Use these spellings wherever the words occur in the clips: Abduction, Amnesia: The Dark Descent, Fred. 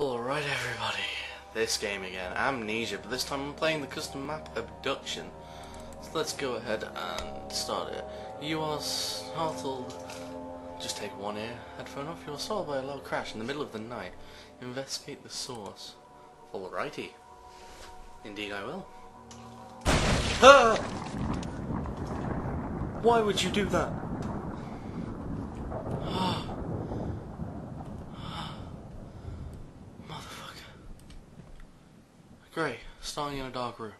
Alright everybody, this game again, Amnesia, but this time I'm playing the custom map Abduction. So let's go ahead and start it. You are startled, just take one ear headphone off, you are startled by a loud crash in the middle of the night. Investigate the source. Alrighty. Indeed I will. Ah! Why would you do that? Great, starting in a dark room.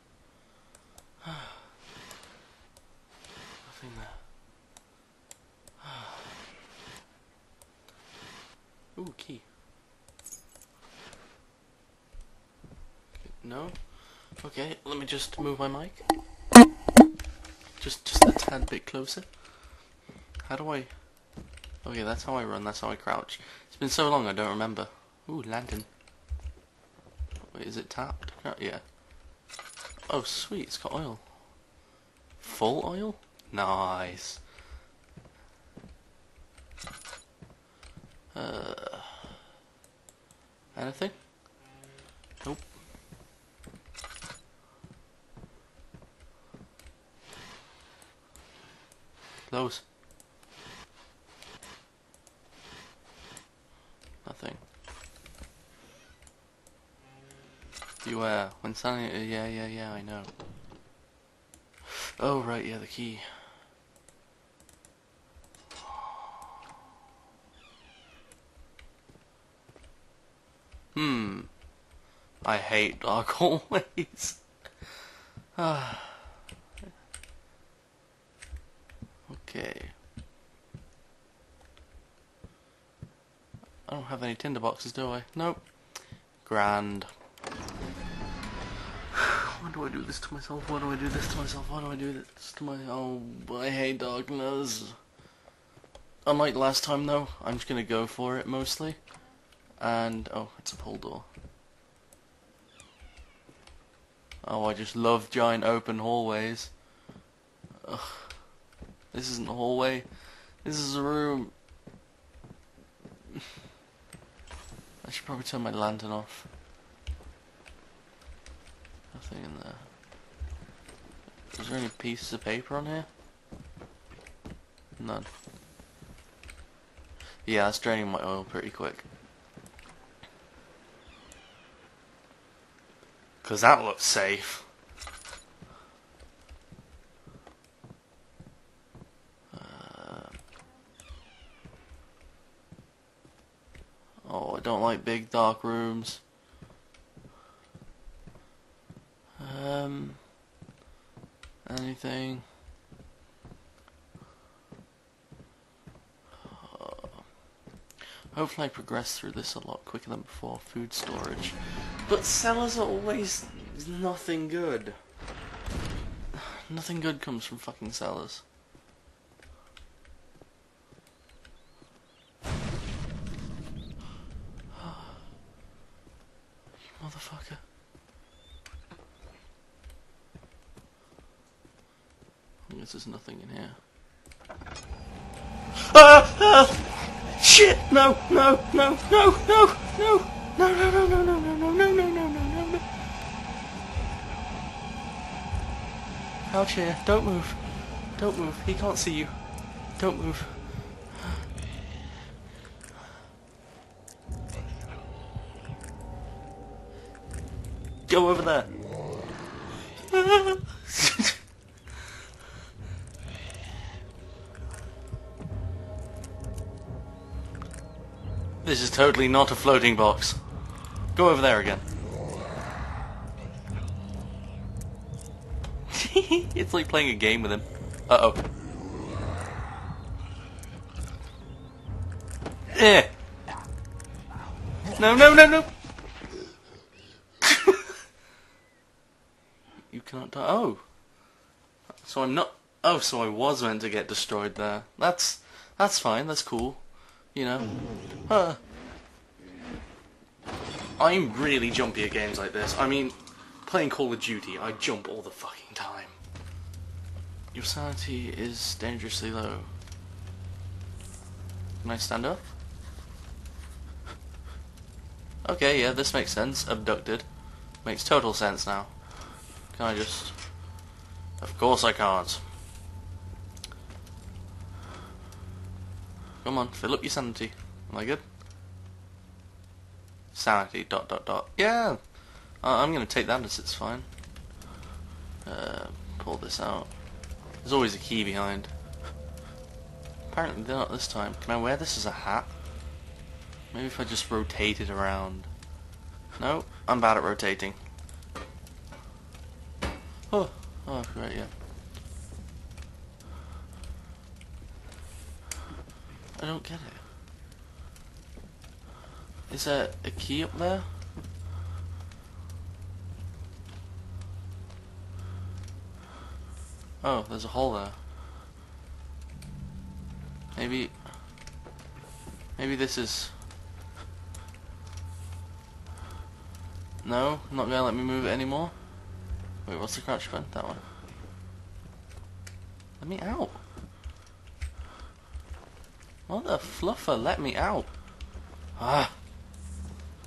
Nothing there. Ooh, key. No? Okay, let me just move my mic. Just a tad bit closer. How do I... Okay, that's how I run, that's how I crouch. It's been so long I don't remember. Ooh, lantern. Wait, is it tapped? Yeah. Oh, sweet, it's got oil. Full oil? Nice. Anything? Nope. Close. Nothing. Beware, when standing yeah, I know. Oh, right, yeah, the key. I hate dark hallways. Okay. I don't have any tinder boxes, do I? Nope. Grand. Why do I do this to myself? Why do I do this to myself? Why do I do this to my... Oh, I hate darkness. Unlike last time, though, I'm just going to go for it, mostly. And... Oh, it's a pull door. Oh, I just love giant open hallways. Ugh. This isn't a hallway. This is a room. I should probably turn my lantern off. Nothing in there. Is there any pieces of paper on here? None. Yeah, that's draining my oil pretty quick. 'Cause that looks safe. Oh, I don't like big dark rooms. Anything? Hopefully I progress through this a lot quicker than before. Food storage. But cellars are always nothing good. Nothing good comes from fucking cellars. You motherfucker. I guess there's nothing in here. Shit! No! Couch here. Don't move. Don't move. He can't see you. Don't move. Go over there. This is totally not a floating box. Go over there again. It's like playing a game with him. Uh-oh. Eh. No. You cannot die. Oh. So I'm not... Oh, so I was meant to get destroyed there. That's fine. That's cool. You know, I'm really jumpy at games like this. I mean, playing Call of Duty, I jump all the fucking time. Your sanity is dangerously low. Can I stand up? Okay, yeah, this makes sense. Abducted. Makes total sense now. Can I just... Of course I can't. Come on, fill up your sanity. Am I good? Sanity, ... Yeah! I'm gonna take that as it's fine. Pull this out. There's always a key behind. Apparently they're not this time. Can I wear this as a hat? Maybe if I just rotate it around. No, I'm bad at rotating. Oh, right, yeah. I don't get it. Is there a key up there? Oh, there's a hole there. Maybe this is... No, not gonna let me move it anymore. Wait, what's the crouch button? That one. Let me out. Mother fluffer, let me out. Ah.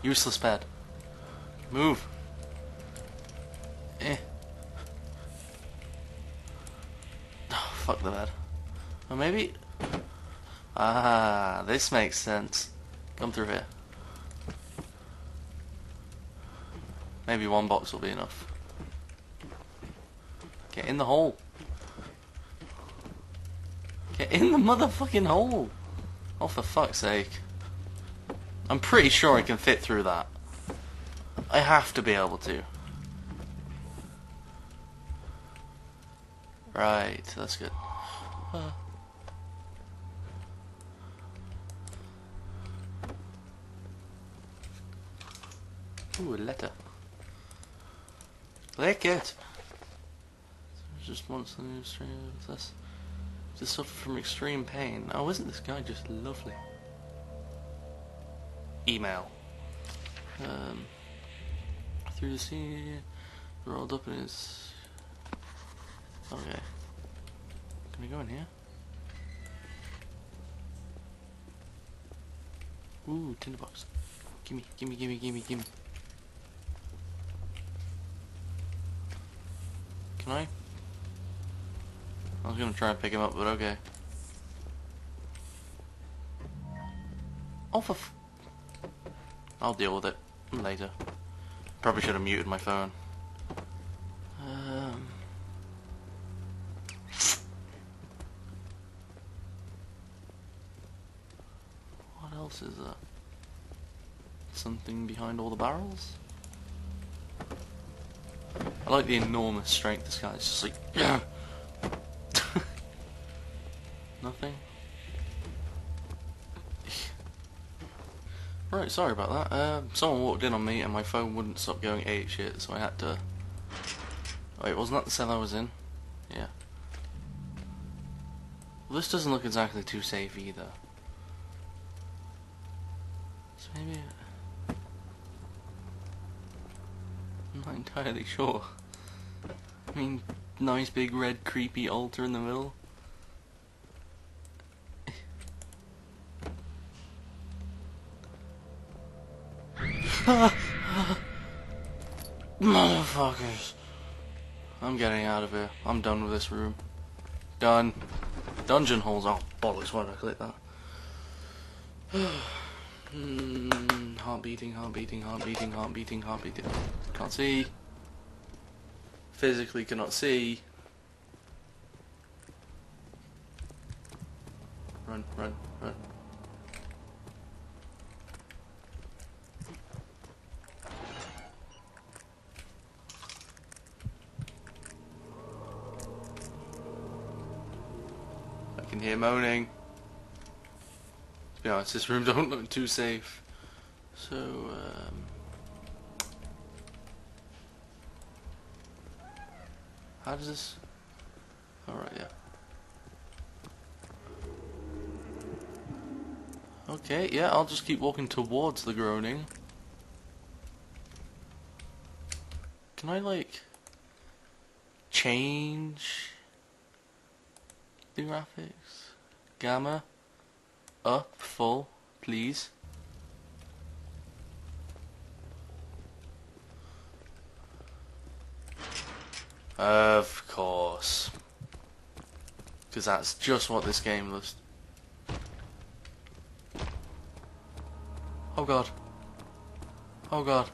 Useless bed. Move. Oh, fuck the bed. Or maybe... Ah, this makes sense. Come through here. Maybe one box will be enough. Get in the hole. Get in the motherfucking hole. Oh, for fuck's sake. I'm pretty sure I can fit through that. I have to be able to. Right, that's good. Ooh, a letter. Lick it! Just wants the new stream of this. Just suffer from extreme pain. Oh, isn't this guy just lovely? Email. Through the sea, rolled up in his... Okay. Can we go in here? Ooh, tinderbox. Gimme, gimme, gimme, gimme, gimme. Can I? I was gonna try and pick him up, but okay. Oh, for f... I'll deal with it later. Probably should have muted my phone. What else is there? Something behind all the barrels? I like the enormous strength this guy is just like... Nothing. Right, sorry about that. Someone walked in on me and my phone wouldn't stop going apeshit, so I had to... Wait, wasn't that the cell I was in? Yeah. Well, this doesn't look exactly too safe either. So maybe... I'm not entirely sure. I mean, nice big red creepy altar in the middle. Motherfuckers. I'm getting out of here. I'm done with this room. Done. Dungeon holes. Oh, bollocks, why did I click that? Heart beating, heart beating, heart beating, heart beating, heart beating. Can't see. Physically cannot see. Run, run, run. I can hear moaning. To be honest, this room don't look too safe. So, how does this... Alright, yeah. Okay, yeah, I'll just keep walking towards the groaning. Can I, like, change the graphics? Gamma, up, full, please. Of course. Because that's just what this game does. Oh god. Oh god.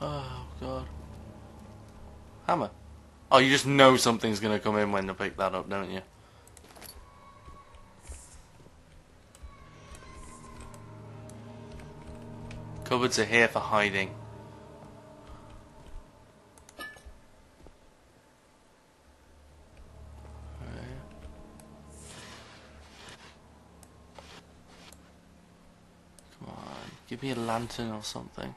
Oh god. Hammer. Oh, you just know something's gonna come in when they pick that up, don't you? Cupboards are here for hiding. Come on, give me a lantern or something.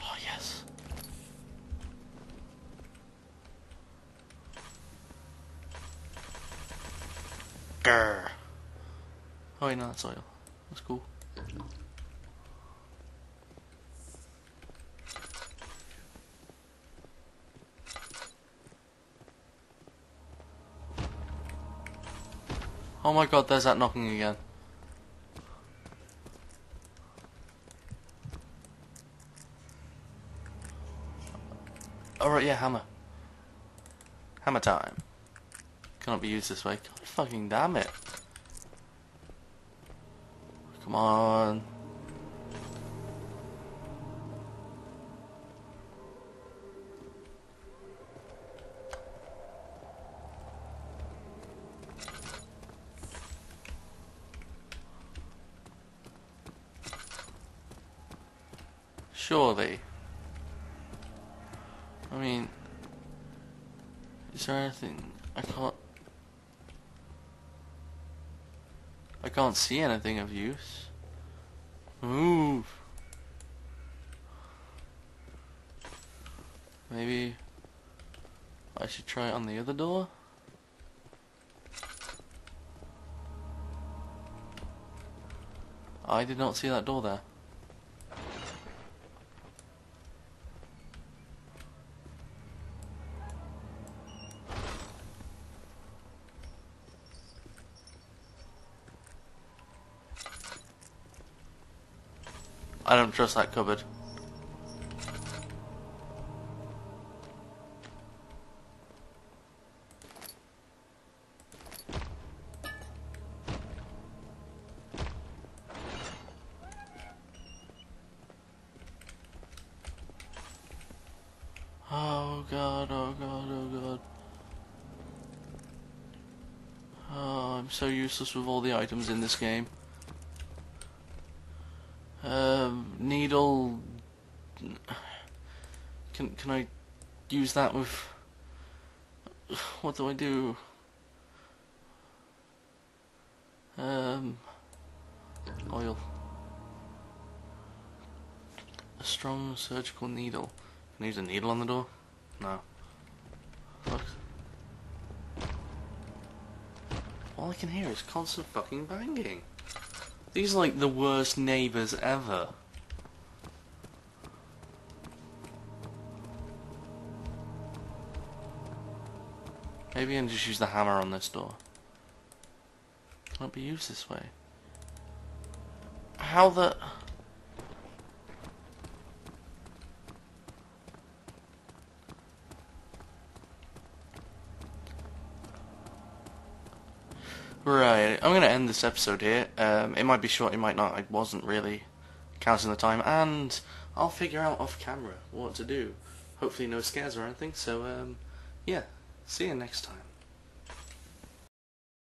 Oh yes. Grr. Oh wait, no, that's oil. That's cool. Oh my god, there's that knocking again. Alright, yeah, hammer. Hammer time. Cannot be used this way. God fucking damn it. Come on. Surely. I mean, is there anything? I can't see anything of use. Move. Maybe I should try it on the other door. I did not see that door there. I don't trust that cupboard. Oh god, oh god, oh god. Oh, I'm so useless with all the items in this game. Needle. Can I use that with? What do I do? Oil. A strong surgical needle. Can I use a needle on the door? No. Look. All I can hear is constant fucking banging. These are like the worst neighbours ever. Maybe I can just use the hammer on this door. Can't be used this way. How the... Right, I'm going to end this episode here. It might be short, it might not. I wasn't really counting the time. And I'll figure out off camera what to do. Hopefully no scares or anything. So, yeah. See you next time.